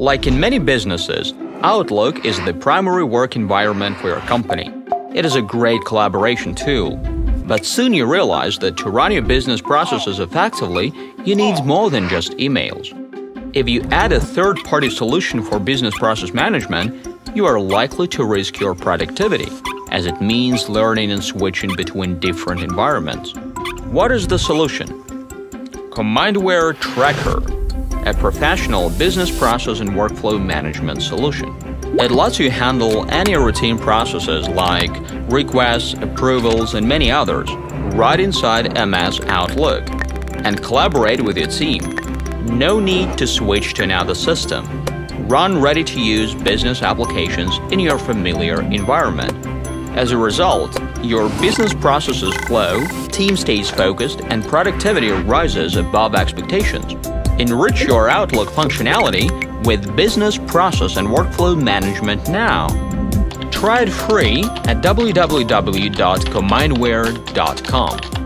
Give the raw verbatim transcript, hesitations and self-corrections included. Like in many businesses, Outlook is the primary work environment for your company. It is a great collaboration tool. But soon you realize that to run your business processes effectively, you need more than just emails. If you add a third-party solution for business process management, you are likely to risk your productivity, as it means learning and switching between different environments. What is the solution? Comindware Tracker, a professional business process and workflow management solution. It lets you handle any routine processes like requests, approvals, and many others right inside M S Outlook and collaborate with your team. No need to switch to another system. Run ready-to-use business applications in your familiar environment. As a result, your business processes flow, team stays focused, and productivity rises above expectations. Enrich your Outlook functionality with Business Process and Workflow Management now. Try it free at w w w dot comindware dot com.